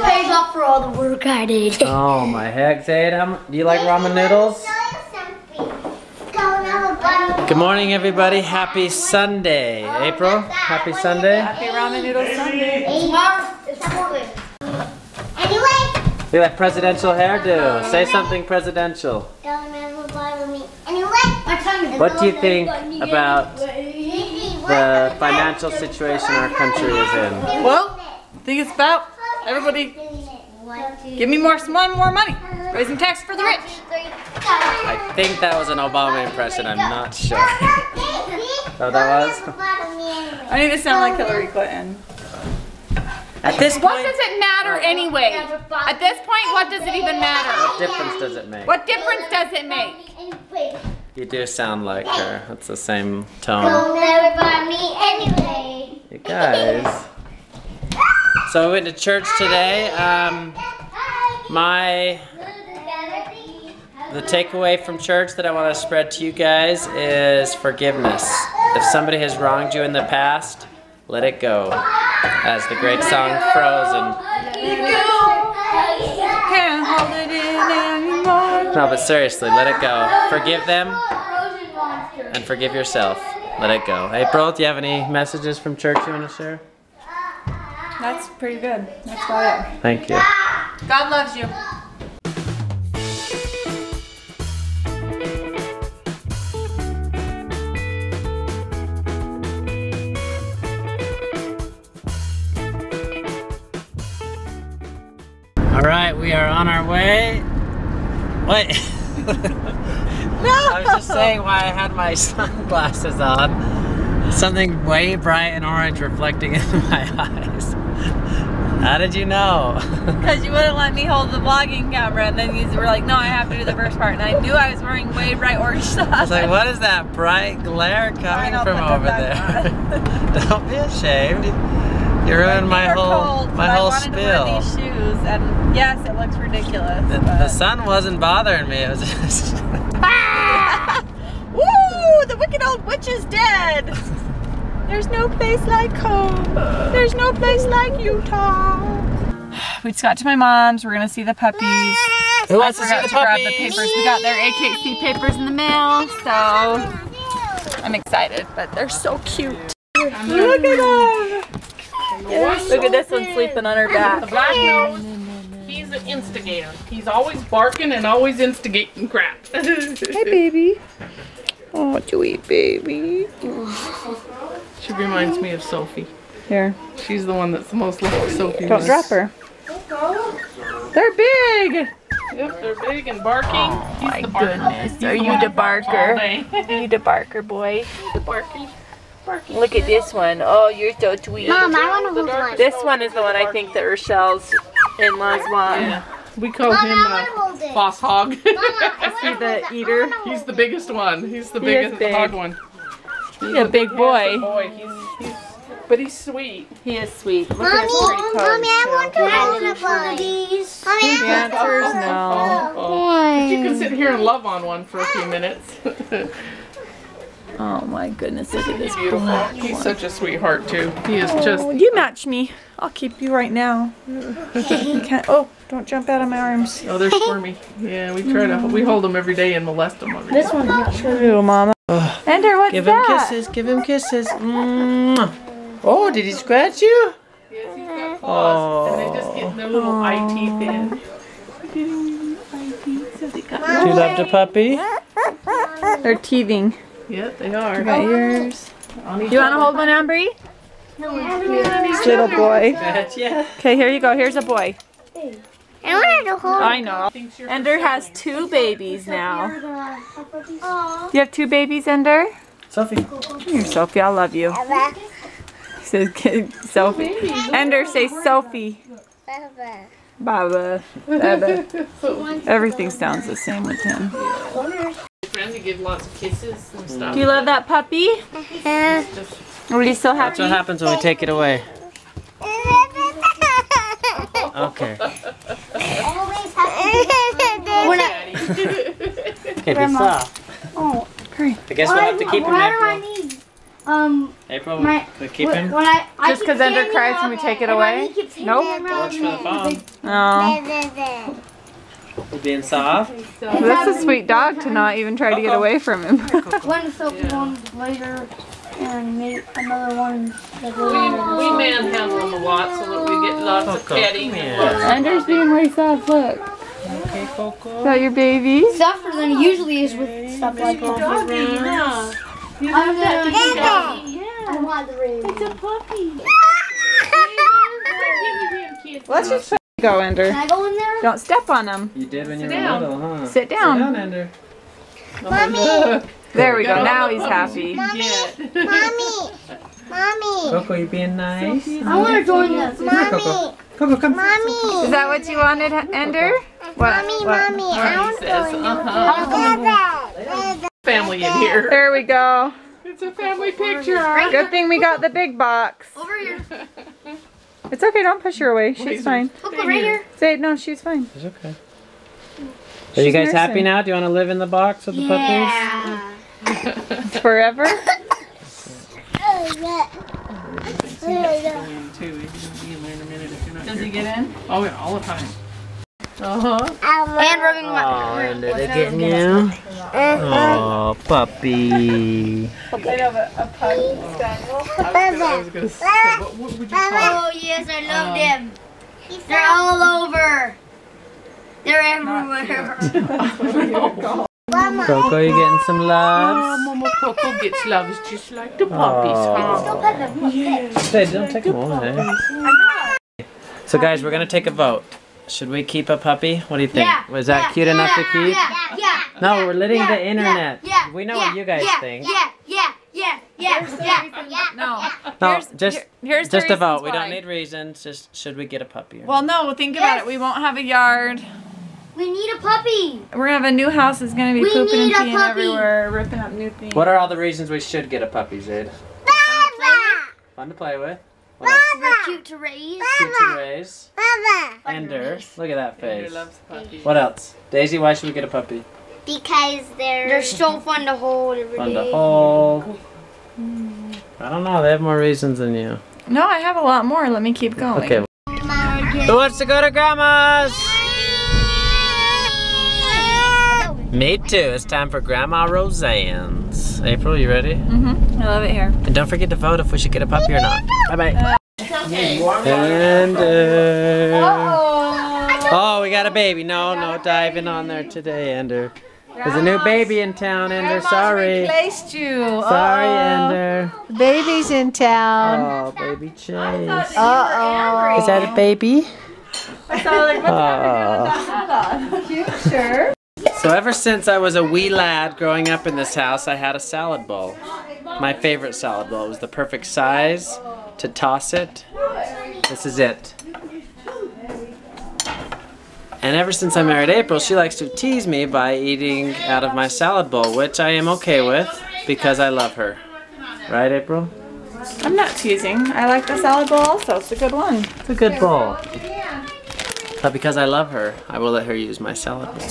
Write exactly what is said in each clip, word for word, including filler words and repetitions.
This pays off for all the work I did. Oh my heck, Zaid, do you like ramen noodles? Good morning, everybody. Happy Sunday. April, happy Sunday. Happy ramen noodles Sunday. Anyway. Look at that presidential hairdo. Say something presidential. What do you think about the financial situation our country is in? Well, I think it's about everybody. Give me more, more money. Raising tax for the rich. I think that was an Obama impression. I'm not sure. Oh, that was? I need to sound like Hillary Clinton. At this point, what does it matter anyway? At this point, what does it even matter? What difference does it make? What difference does it make? You do sound like her. It's the same tone. Don't ever buy me anyway. You guys. So I went to church today. Um, my the takeaway from church that I want to spread to you guys is forgiveness. If somebody has wronged you in the past, let it go. As the great song Frozen. Let it go. Can't hold it in anymore. No, but seriously, let it go. Forgive them and forgive yourself. Let it go. April, do you have any messages from church you want to share? That's pretty good. That's about it. Thank you. God loves you. All right, we are on our way. What? No! I was just saying why I had my sunglasses on. Something way bright and orange reflecting in my eyes. How did you know? Because you wouldn't let me hold the vlogging camera, and then you were like, no, I have to do the first part, and I knew I was wearing way bright orange stuff. I was like, what is that bright glare coming from over there? Don't be ashamed. You ruined my whole, cold, my whole spill. I wanted to wear these shoes, and yes, it looks ridiculous. The, the sun wasn't bothering me, it was just... Ah! Woo! The wicked old witch is dead! There's no place like home. There's no place like Utah. We just got to my mom's. We're gonna see the puppies. Who wants to see the puppies? Grab the papers. We got their A K C papers in the mail, so I'm excited. But they're so cute. Look at them. Look at this one sleeping on her back. The black nose. He's an instigator. He's always barking and always instigating crap. Hey, baby. Oh, what do you eat, baby? She reminds me of Sophie. Here. She's the one that's the most like Sophie. Don't was. drop her. They're big! Yep, they're big and barking. Oh, He's my the goodness. He's Are the you the barker? You the barker boy? The barky. barky. Look at this one. Oh, you're so sweet. Mom, I want to hold one. This one is the one I think that Rochelle's in-laws want. Yeah. We call Mom, him a boss hog. Mom, I see the eater? He's the biggest it. one. He's the biggest big. hog one. He's a big boy. boy. He's, he's, but he's sweet. He is sweet. Look mommy, at his pretty coat, mommy, I too. want to hold one of these. Mommy, the I want answer's to no. Oh, oh. But you can sit here and love on one for a few minutes. Oh my goodness, look at this beautiful. Black he's one. such a sweetheart too. He is oh, just. You match me. I'll keep you right now. Can't, oh, don't jump out of my arms. Oh, they're squirmy. Yeah, we try to. We hold them every day and molest them. Every this day. one's true, Mama. Ugh. Ender, what's give that? Give him kisses, give him kisses. Mm. Oh, did he scratch you? Yes, he's got paws. And they just get their little Aww. eye teeth in. Eye teeth. They got Do you love the puppy? They're teething. Yep, they are. Got ears. On you want to hold one, Ambry? No, yeah. Little boy. Yeah. Okay, here you go. Here's a boy. I wanted to hold I know. Ender has two babies now. Aww. You have two babies, Ender? Sophie. Come here, Sophie. I love you. He says, Sophie. Ender says, Sophie. Baba. Baba. Baba. Everything sounds the same with him. Friends, you give lots of kisses and stuff. Do you love that puppy? Yeah. Are you so happy? That's what happens when we take it away. Okay. Okay, be soft. Oh, great. I guess we'll have to keep him, April. April, we'll keep him. Just because Ender cries when we take it away? Nope. Watch for the bomb. No. We're being soft. That's a sweet dog to not even try uh-oh. to get away from him. One soap yeah. later and make another one. We, we manhandle them a lot so that we get lots Coco. of petting. Yeah. Ender's being way soft, look. Okay, Coco. Is that your baby? Softer than it usually is with stuff like that. Yeah. You have that to be doggy. Yeah. I want the ring. It's a puppy. Let's just go, Ender. Can I go in there? Don't step on them. You did when you were little, huh? Sit down. Sit down, Ender. Mommy. There we go. go. Now he's happy. Mommy. Mommy. Mommy. Coco, you being nice? So I want to join this. Mommy. Coco. Coco, come. Mommy. Is that what you wanted, Ender? What? Mommy, what? Mommy. I want to join uh-huh. family in here. There we go. It's a family picture. Right? Good thing we got the big box. Over here. It's okay, don't push her away. She's Wait, fine. Look right here. Say, no, she's fine. It's okay. She's Are you guys nursing. happy now? Do you want to live in the box with the yeah. puppies? Yeah. Forever? Does he get in? Oh, yeah, all the time. Uh-huh. And rubbing my... Oh, and they're getting you? Oh, puppy. I know, but a puppy. I was going to say, what would you call it? Oh, yes, I love them. Um, they're all over. They're everywhere. Coco, you getting some loves? Yeah, Mama Coco gets loves just like the puppies. Oh. Yes. Hey, don't take them all, eh? So, guys, we're going to take a vote. Should we keep a puppy? What do you think? Yeah, Was that yeah, cute yeah, enough to keep? Yeah, yeah, no, yeah, we're letting yeah, the internet. Yeah, yeah, we know yeah, what you guys yeah, think. Yeah, yeah, yeah, yeah, yeah, yeah. No, no here's, just, here's just the about. Why. We don't need reasons. Just should we get a puppy? Or well, no, think yes. about it. We won't have a yard. We need a puppy. We're going to have a new house that's going to be we pooping and peeing everywhere, ripping up new things. What are all the reasons we should get a puppy, Zed? Baba. Fun to play with. They're cute to raise. Cute to raise. Baba. Ender. Look at that face. Ender loves puppies. What else? Daisy, why should we get a puppy? Because they're... They're so fun to hold every fun day. Fun to hold. I don't know. They have more reasons than you. No, I have a lot more. Let me keep going. Okay. Who wants to go to Grandma's? Me too. It's time for Grandma Roseanne's. April, you ready? Mm-hmm. I love it here. And don't forget to vote if we should get a puppy or not. Bye-bye. Uh, okay. And, uh, oh, we got a baby. No, no diving on there today, Ender. There's a new baby in town, Ender. Sorry. Replaced you. Sorry, Ender. Baby's in town. Oh, baby Chase. Uh-oh. Is that a baby? I thought, like, what's happening with that hat on? Sure. So ever since I was a wee lad growing up in this house, I had a salad bowl. My favorite salad bowl. It was the perfect size to toss it. This is it. And ever since I married April, she likes to tease me by eating out of my salad bowl, which I am okay with because I love her. Right, April? I'm not teasing. I like the salad bowl also. It's a good one. It's a good bowl. But because I love her, I will let her use my salad bowl.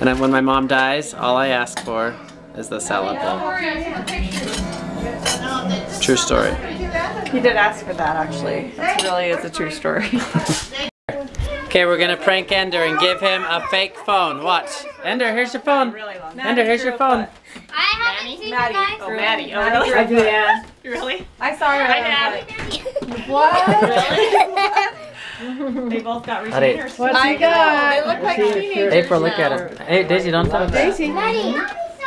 And when my mom dies, all I ask for is the salad bowl. True story. He did ask for that, actually. That's really is a true story. Okay, we're gonna prank Ender and give him a fake phone. Watch. Ender, here's your phone. Ender, here's your phone. I haven't seen you guys. Oh, Maddie. Oh, really? I do, yeah. Really? I saw her. I have. What? Really? They both got retainers. My God, it looked like teenagers. April, look at her. Hey, Daisy, don't touch that. Daisy, I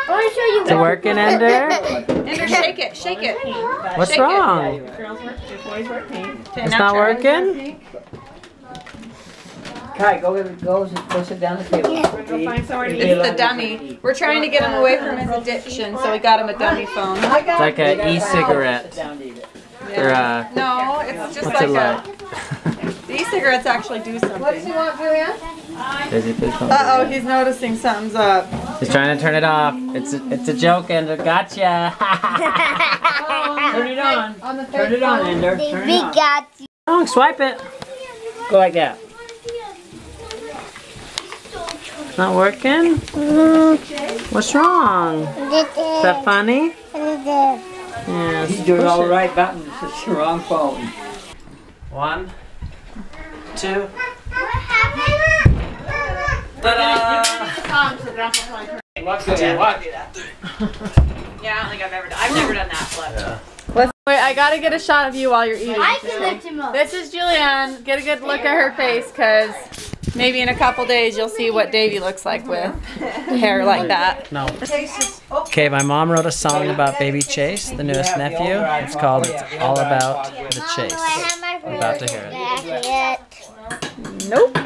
want to show you. Is it working, Ender? Ender, shake it, shake it. What's shake wrong? It. Girls work, boys work paint. It's not working. Kai, go get it. Go and push it down the table. We're gonna find somewhere to eat. It's the dummy. We're trying to get him away from his addiction, so we got him a dummy phone. It's like an e-cigarette. Yeah. No, it's just like a. E-cigarettes actually do something. What do you want, Julia? Uh oh, he's noticing something's up. He's trying to turn it off. It's a, it's a joke, Ender. Gotcha. Turn it on. on the turn it on, Ender. Turn we it on. got you. Oh, swipe it. Go like that. Not working? Mm-hmm. What's wrong? Is that funny? Yeah. He's doing all right, but it's the wrong phone. One. too. What happened? Ta-da! So Grandpa probably heard. What's it? Yeah, what? Yeah, I don't think I've ever done. I've never done that flip. Yeah. Let's wait. I gotta get a shot of you while you're eating. I can lift him up. This is Julianne. Get a good look at her face, cause maybe in a couple days you'll see what Davey looks like with hair like that. No. Okay, my mom wrote a song about baby Chase, the newest nephew. It's called "It's All About the Chase." I'm about to hear it. Nope.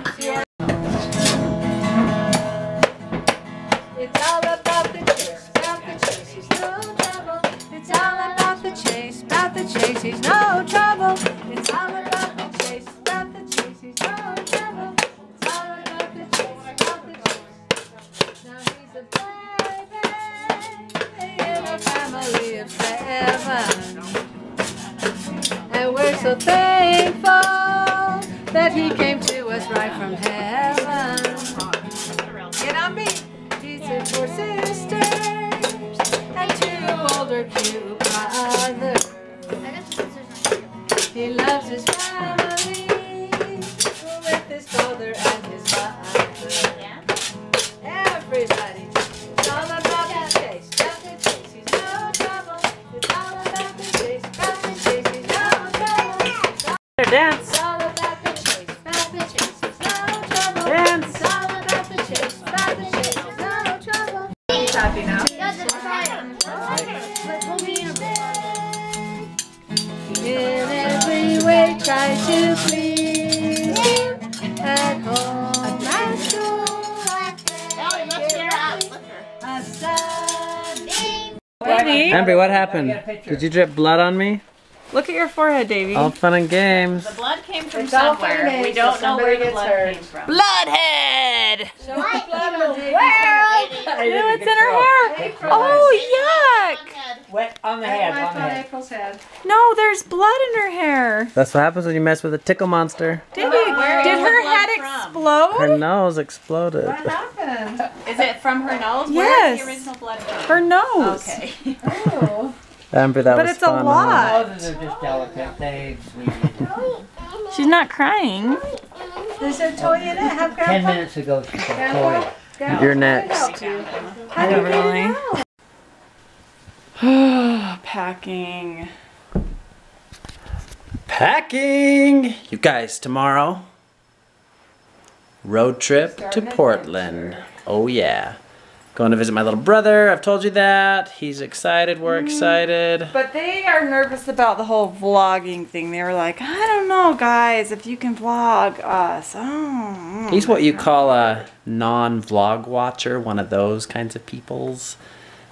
It's all about the chase, about the chase, he's no trouble. It's all about the chase, about the chase, he's no trouble. It's all about the chase, about the chase, he's no trouble. It's all about the chase, about the chase. Now he's a baby in a family of seven. And we're so thankful that he came to us right from heaven. Get on me. Four sisters and two older cute brothers. He loves his family with his father and his mother. Everybody, it's all about the chase, about the chase, he's no trouble. It's all about the chase, about the chase, he's no trouble. Dance. Try to please at home, at school. Davey, Embry, what happened? Did you drip blood on me? Look at your forehead, Davey. All fun and games. The blood came from it's somewhere. Days, we don't so know where the blood hurt. Came from. Bloodhead! Show what blood in the world? No, it's in her hair. April's. Oh, yuck! Wet on the head, on the head. April's head. No, there's blood in her hair. That's what happens when you mess with a tickle monster. Did, we, oh, did her head from? Explode? Her nose exploded. What happened? Is it from her nose? Yes. Where's the original blood from? Her nose. Okay. Oh. Amber, that but was it's fun, a lot. Huh? She's not crying. There's a toy in it. Have Grandpa. Ten minutes ago, she said toy. Grandpa, you're next. I don't really. Packing. Packing! You guys, tomorrow, road trip Starting to Portland. Oh yeah. Going to visit my little brother. I've told you that. He's excited. We're excited. But they are nervous about the whole vlogging thing. They were like, I don't know, guys, if you can vlog us. Oh. He's what you call a non-vlog watcher, one of those kinds of peoples.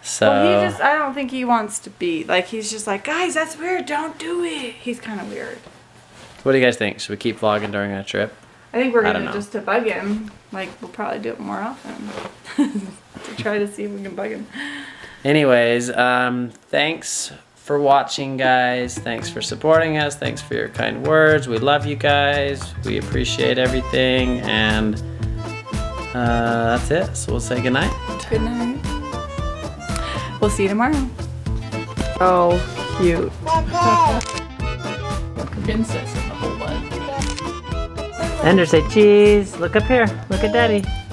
So well, he just, I don't think he wants to be. Like, he's just like, guys, that's weird. Don't do it. He's kind of weird. What do you guys think? Should we keep vlogging during our trip? I think we're going to just to bug him. Like, we'll probably do it more often. To try to see if we can bug him. Anyways, um, thanks for watching, guys. Thanks for supporting us. Thanks for your kind words. We love you guys. We appreciate everything. And uh, that's it. So we'll say goodnight. Good night. We'll see you tomorrow. Oh, cute. Princess in the whole one. Ender, say cheese. Look up here. Look at Daddy.